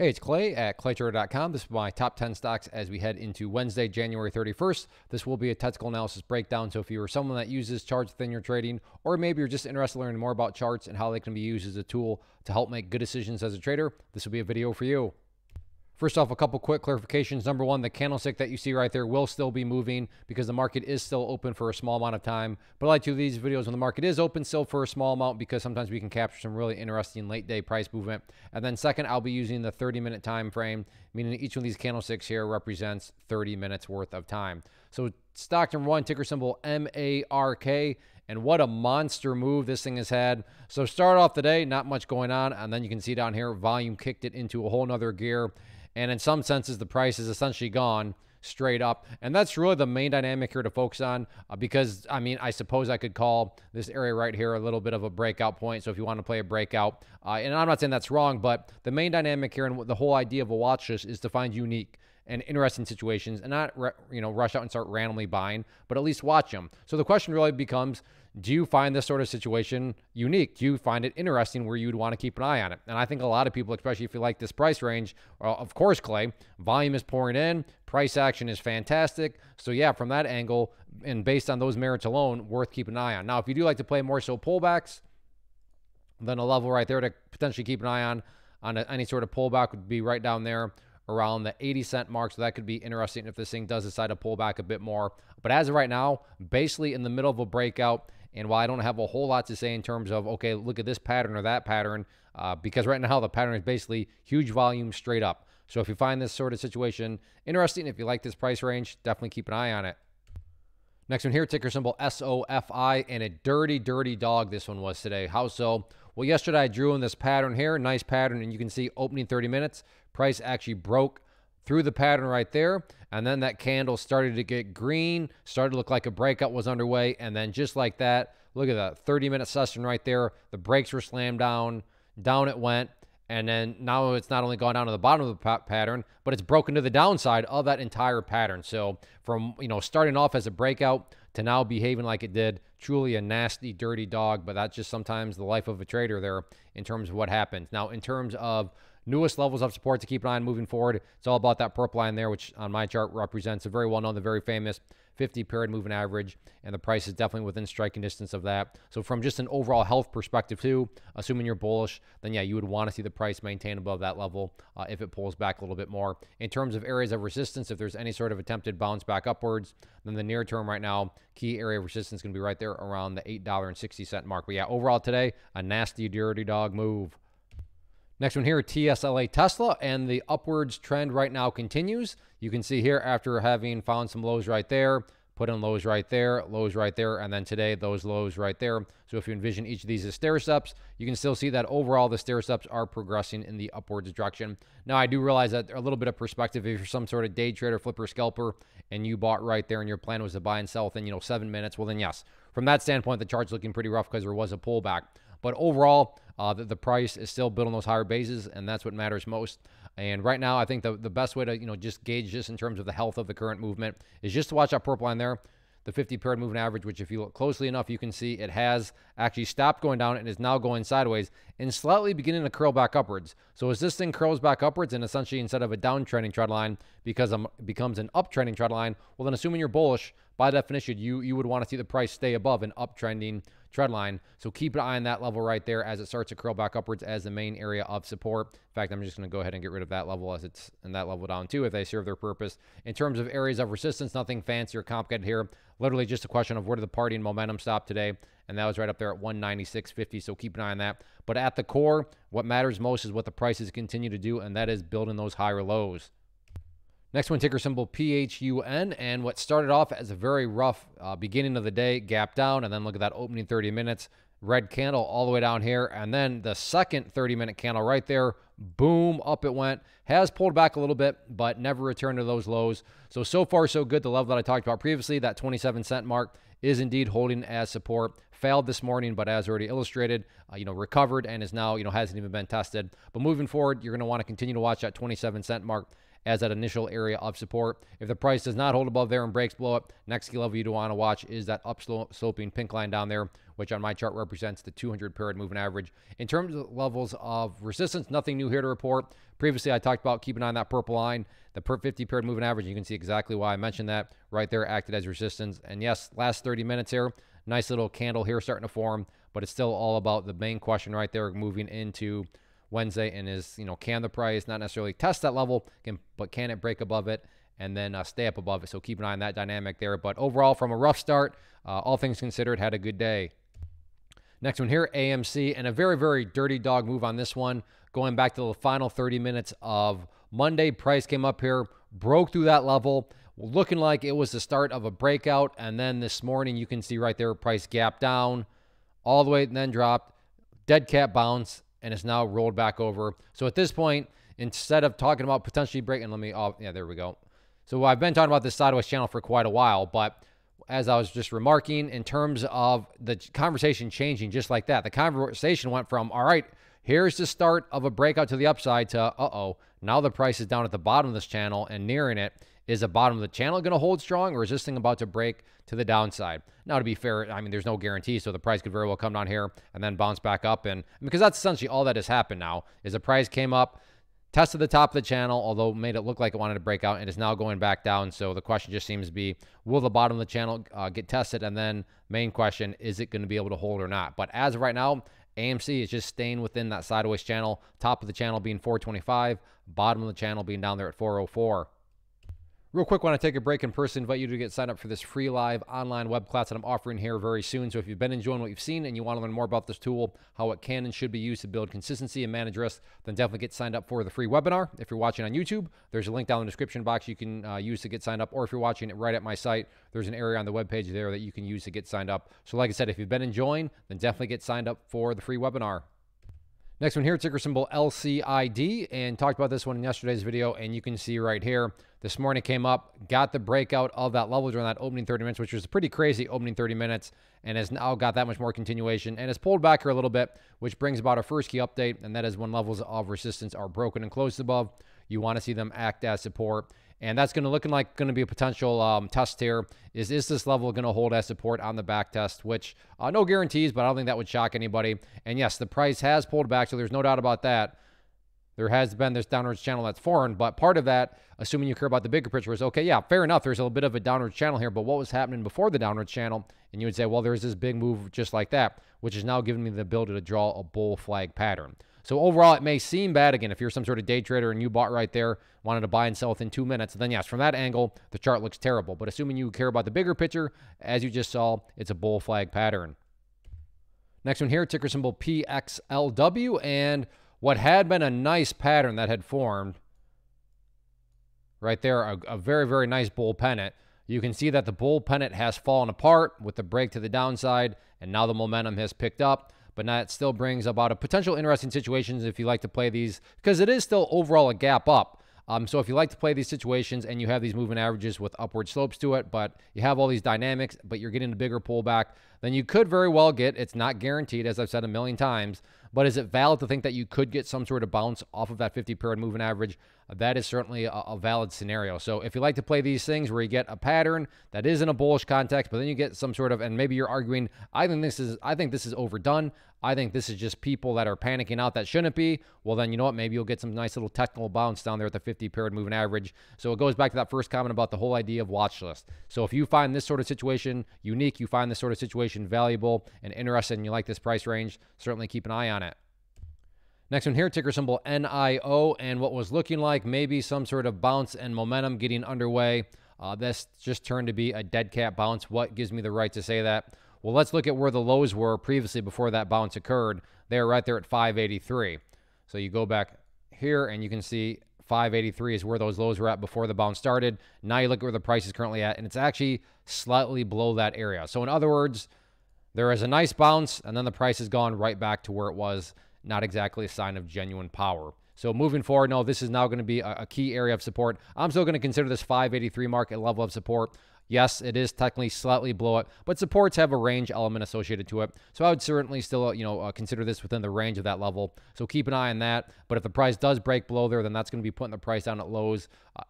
Hey, it's Clay at ClayTrader.com. This is my top 10 stocks as we head into Wednesday, January 31st. This will be a technical analysis breakdown. So if you are someone that uses charts within your trading, or maybe you're just interested in learning more about charts and how they can be used as a tool to help make good decisions as a trader, this will be a video for you. First off, a couple quick clarifications. Number one, the candlestick that you see right there will still be moving because the market is still open for a small amount of time. But I like to do these videos when the market is open still for a small amount because sometimes we can capture some really interesting late day price movement. And then second, I'll be using the 30-minute time frame, meaning each one of these candlesticks here represents 30 minutes worth of time. So stock number one, ticker symbol MARK. And what a monster move this thing has had. So start off the day, not much going on. And then you can see down here, volume kicked it into a whole nother gear. And in some senses, the price is essentially gone straight up. And that's really the main dynamic here to focus on because, I mean, I suppose I could call this area right here a little bit of a breakout point. So if you want to play a breakout, and I'm not saying that's wrong, but the main dynamic here and the whole idea of a watch list is to find unique and interesting situations and not, rush out and start randomly buying, but at least watch them. So the question really becomes, do you find this sort of situation unique? Do you find it interesting where you'd want to keep an eye on it? And I think a lot of people, especially if you like this price range, of course, Clay, volume is pouring in, price action is fantastic. So yeah, from that angle and based on those merits alone, worth keeping an eye on. Now, if you do like to play more so pullbacks, then a level right there to potentially keep an eye on any sort of pullback would be right down there around the 80-cent mark. So that could be interesting if this thing does decide to pull back a bit more. But as of right now, basically in the middle of a breakout. And while I don't have a whole lot to say in terms of, okay, look at this pattern or that pattern, because right now the pattern is basically huge volume straight up. So if you find this sort of situation interesting, if you like this price range, definitely keep an eye on it. Next one here, ticker symbol SOFI, and a dirty, dirty dog this one was today. How so? Well, yesterday I drew in this pattern here, nice pattern, and you can see opening 30 minutes, price actually broke through the pattern right there. And then that candle started to get green, started to look like a breakout was underway. And then just like that, look at that 30-minute session right there. The brakes were slammed down, down it went. And then now it's not only gone down to the bottom of the pattern, but it's broken to the downside of that entire pattern. So from, starting off as a breakout to now behaving like it did, truly a nasty, dirty dog. But that's just sometimes the life of a trader there in terms of what happens. Now, in terms of newest levels of support to keep an eye on moving forward, it's all about that purple line there, which on my chart represents a very well-known, the very famous 50-period moving average, and the price is definitely within striking distance of that. So from just an overall health perspective too, assuming you're bullish, then yeah, you would want to see the price maintain above that level if it pulls back a little bit more. In terms of areas of resistance, if there's any sort of attempted bounce back upwards, then the near term right now, key area of resistance is going to be right there around the $8.60 mark. But yeah, overall today, a nasty, dirty dog move. Next one here, TSLA Tesla, and the upwards trend right now continues. You can see here after having found some lows right there, put in lows right there, and then today those lows right there. So if you envision each of these as stair steps, you can still see that overall the stair steps are progressing in the upwards direction. Now I do realize that a little bit of perspective, if you're some sort of day trader, flipper, scalper, and you bought right there and your plan was to buy and sell within 7 minutes, well then yes, from that standpoint, the chart's looking pretty rough because there was a pullback. But overall, the price is still built on those higher bases, and that's what matters most. And right now, I think the best way to just gauge this in terms of the health of the current movement is just to watch that purple line there, the 50-period moving average, which if you look closely enough, you can see it has actually stopped going down and is now going sideways and slightly beginning to curl back upwards. So as this thing curls back upwards and essentially instead of a downtrending trend line becomes an uptrending trend line, well then assuming you're bullish, by definition, you would want to see the price stay above an uptrending trend line. So keep an eye on that level right there as it starts to curl back upwards as the main area of support. In fact, I'm just going to go ahead and get rid of that level as it's in that level down too, if they serve their purpose. In terms of areas of resistance, nothing fancy or complicated here. Literally just a question of where did the party and momentum stop today? And that was right up there at 196.50. So keep an eye on that. But at the core, what matters most is what the prices continue to do, and that is building those higher lows. Next one, ticker symbol PHUN, and what started off as a very rough beginning of the day, gap down, and then look at that opening 30 minutes, red candle all the way down here, and then the second 30-minute candle right there, boom, up it went, has pulled back a little bit, but never returned to those lows. So far, so good. The level that I talked about previously, that 27-cent mark, is indeed holding as support. Failed this morning, but as already illustrated, recovered and is now, hasn't even been tested. But moving forward, you're going to want to continue to watch that 27-cent mark as that initial area of support. If the price does not hold above there and breaks below it, next key level you do want to watch is that upsloping pink line down there, which on my chart represents the 200 period moving average. In terms of levels of resistance, nothing new here to report. Previously, I talked about keeping an eye on that purple line, the 50 period moving average. You can see exactly why I mentioned that right there acted as resistance. And yes, last 30 minutes here, nice little candle here starting to form, but it's still all about the main question right there moving into Wednesday, and is, you know, can the price not necessarily test that level, but can it break above it and then stay up above it? So keep an eye on that dynamic there. But overall, from a rough start, all things considered, had a good day. Next one here, AMC, and a very, very dirty dog move on this one. Going back to the final 30 minutes of Monday, price came up here, broke through that level, looking like it was the start of a breakout. And then this morning, you can see right there, price gap down all the way and then dropped, dead cat bounce, and it's now rolled back over. So at this point, instead of talking about potentially breaking, there we go. So I've been talking about this sideways channel for quite a while, but as I was just remarking, in terms of the conversation changing just like that, the conversation went from, all right, here's the start of a breakout to the upside to, uh-oh, now the price is down at the bottom of this channel and nearing it. Is the bottom of the channel going to hold strong, or is this thing about to break to the downside? Now, to be fair, I mean, there's no guarantee, so the price could very well come down here and then bounce back up. And because that's essentially all that has happened now, is the price came up, tested the top of the channel, although made it look like it wanted to break out, and is now going back down. So the question just seems to be, will the bottom of the channel get tested? And then main question, is it going to be able to hold or not? But as of right now, AMC is just staying within that sideways channel, top of the channel being 425, bottom of the channel being down there at 404. Real quick, want to take a break in person, invite you to get signed up for this free live online web class that I'm offering here very soon. So if you've been enjoying what you've seen and you want to learn more about this tool, how it can and should be used to build consistency and manage risk, then definitely get signed up for the free webinar. If you're watching on YouTube, there's a link down in the description box you can use to get signed up. Or if you're watching it right at my site, there's an area on the webpage there that you can use to get signed up. So like I said, if you've been enjoying, then definitely get signed up for the free webinar. Next one here, ticker symbol LCID, and talked about this one in yesterday's video, and you can see right here, this morning came up, got the breakout of that level during that opening 30 minutes, which was a pretty crazy opening 30 minutes, and has now got that much more continuation, and has pulled back here a little bit, which brings about a first key update, and that is when levels of resistance are broken and closed above, you want to see them act as support. And that's going to be a potential test here. Is this level going to hold as support on the back test? Which no guarantees, but I don't think that would shock anybody. And yes, the price has pulled back, so there's no doubt about that. There has been this downwards channel that's foreign, but part of that, assuming you care about the bigger picture, is okay, yeah, fair enough, there's a little bit of a downward channel here, but what was happening before the downward channel? And you would say, well, there's this big move just like that, which is now giving me the ability to draw a bull flag pattern. So overall, it may seem bad. Again, if you're some sort of day trader and you bought right there, wanted to buy and sell within 2 minutes, then yes, from that angle, the chart looks terrible. But assuming you care about the bigger picture, as you just saw, it's a bull flag pattern. Next one here, ticker symbol PXLW, and what had been a nice pattern that had formed right there, a very, very nice bull pennant. You can see that the bull pennant has fallen apart with the break to the downside, and now the momentum has picked up. But that still brings about a potential interesting situations if you like to play these, because it is still overall a gap up. So if you like to play these situations and you have these moving averages with upward slopes to it, but you have all these dynamics, but you're getting a bigger pullback, then you could very well get, it's not guaranteed, as I've said a million times, but is it valid to think that you could get some sort of bounce off of that 50 period moving average? That is certainly a valid scenario. So if you like to play these things where you get a pattern that is in a bullish context, but then you get some sort of, and maybe you're arguing, I think this is overdone. I think this is just people that are panicking out that shouldn't be. Well, then you know what? Maybe you'll get some nice little technical bounce down there at the 50 period moving average. So it goes back to that first comment about the whole idea of watch list. So if you find this sort of situation unique, you find this sort of situation valuable and interesting, and you like this price range, certainly keep an eye on it. Next one here, ticker symbol NIO, and what was looking like maybe some sort of bounce and momentum getting underway. This just turned to be a dead cat bounce. What gives me the right to say that? Well, let's look at where the lows were previously before that bounce occurred. They're right there at 583. So you go back here and you can see 583 is where those lows were at before the bounce started. Now you look at where the price is currently at, and it's actually slightly below that area. So in other words, there is a nice bounce, and then the price has gone right back to where it was. Not exactly a sign of genuine power. So moving forward, no, this is now going to be a key area of support. I'm still going to consider this 583 mark a level of support. Yes, it is technically slightly below it, but supports have a range element associated to it. So I would certainly still, consider this within the range of that level. So keep an eye on that. But if the price does break below there, then that's going to be putting the price down at lows.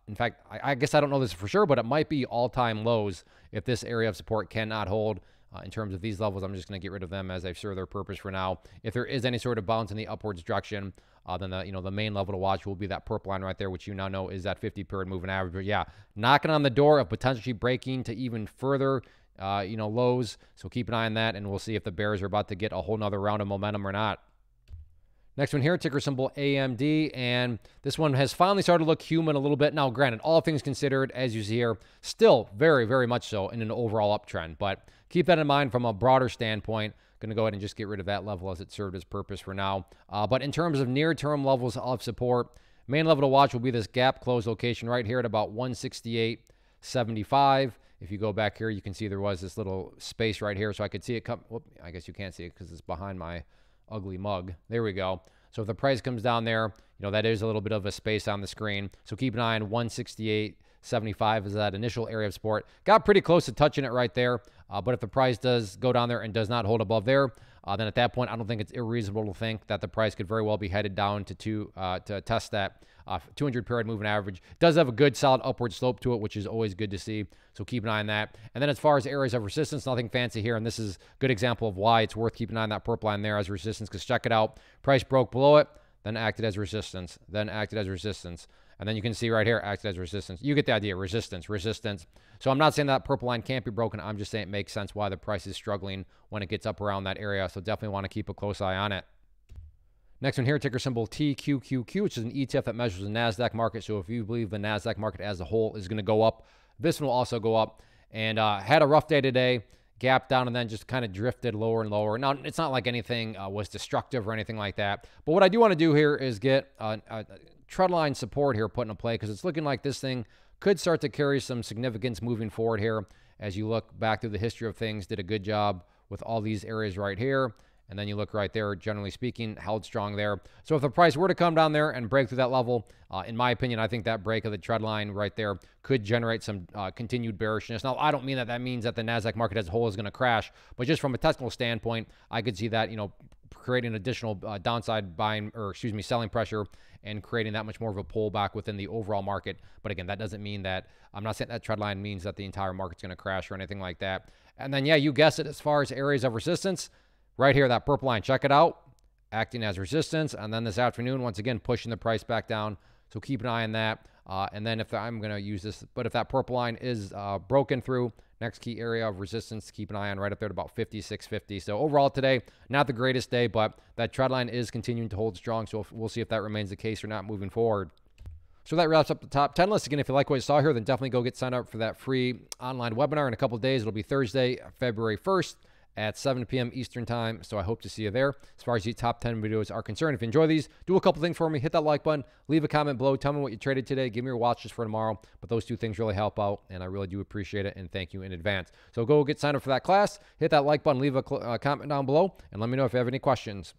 In fact, I guess I don't know this for sure, but it might be all-time lows if this area of support cannot hold. In terms of these levels, I'm just going to get rid of them as they serve their purpose for now. If there is any sort of bounce in the upwards direction, then the main level to watch will be that purple line right there, which you now know is that 50-period moving average. But yeah, knocking on the door of potentially breaking to even further, lows. So keep an eye on that, and we'll see if the bears are about to get a whole nother round of momentum or not. Next one here, ticker symbol AMD, and this one has finally started to look human a little bit. Now, granted, all things considered, as you see here, still very, very much so in an overall uptrend, but keep that in mind from a broader standpoint. Going to go ahead and just get rid of that level as it served its purpose for now. But in terms of near-term levels of support, main level to watch will be this gap close location right here at about 168.75. If you go back here, you can see there was this little space right here, so I could see it come. Whoop, I guess you can't see it because it's behind my ugly mug. There we go. So if the price comes down there, that is a little bit of a space on the screen. So keep an eye on 168.75 is that initial area of support. Got pretty close to touching it right there. But if the price does go down there and does not hold above there, then at that point, I don't think it's unreasonable to think that the price could very well be headed down to test that 200-period moving average. It does have a good, solid upward slope to it, which is always good to see. So keep an eye on that. And then as far as areas of resistance, nothing fancy here. And this is a good example of why it's worth keeping an eye on that purple line there as resistance, because check it out. Price broke below it, then acted as resistance, then acted as resistance. And then you can see right here, acted as resistance. You get the idea, resistance. So I'm not saying that purple line can't be broken. I'm just saying it makes sense why the price is struggling when it gets up around that area. So definitely want to keep a close eye on it. Next one here, ticker symbol TQQQ, which is an ETF that measures the NASDAQ market. So if you believe the NASDAQ market as a whole is going to go up, this one will also go up. And had a rough day today. Gap down and then just kind of drifted lower and lower. Now, it's not like anything was destructive or anything like that. But what I do want to do here is get a treadline support here put into play, because it's looking like this thing could start to carry some significance moving forward here. As you look back through the history of things, did a good job with all these areas right here. And then you look right there, generally speaking, held strong there. So if the price were to come down there and break through that level, in my opinion, I think that break of the tread line right there could generate some continued bearishness. Now, I don't mean that means that the NASDAQ market as a whole is going to crash, but just from a technical standpoint, I could see that, creating additional downside buying, or excuse me, selling pressure, and creating that much more of a pullback within the overall market. But again, that doesn't mean that, I'm not saying that tread line means that the entire market's going to crash or anything like that. And then, yeah, you guess it, as far as areas of resistance, right here, that purple line, check it out, acting as resistance. And then this afternoon, once again, pushing the price back down. So keep an eye on that. And then I'm going to use this, but if that purple line is broken through, next key area of resistance to keep an eye on right up there at about 56.50. So overall today, not the greatest day, but that trend line is continuing to hold strong. So we'll see if that remains the case or not moving forward. So that wraps up the top 10 list. Again, if you like what you saw here, then definitely go get signed up for that free online webinar in a couple of days. It'll be Thursday, February 1st. At 7 p.m. Eastern time, so I hope to see you there. As far as the top 10 videos are concerned, if you enjoy these, do a couple things for me. Hit that like button, leave a comment below, tell me what you traded today, give me your watches for tomorrow, but those two things really help out, and I really do appreciate it, and thank you in advance. So go get signed up for that class, hit that like button, leave a comment down below, and let me know if you have any questions.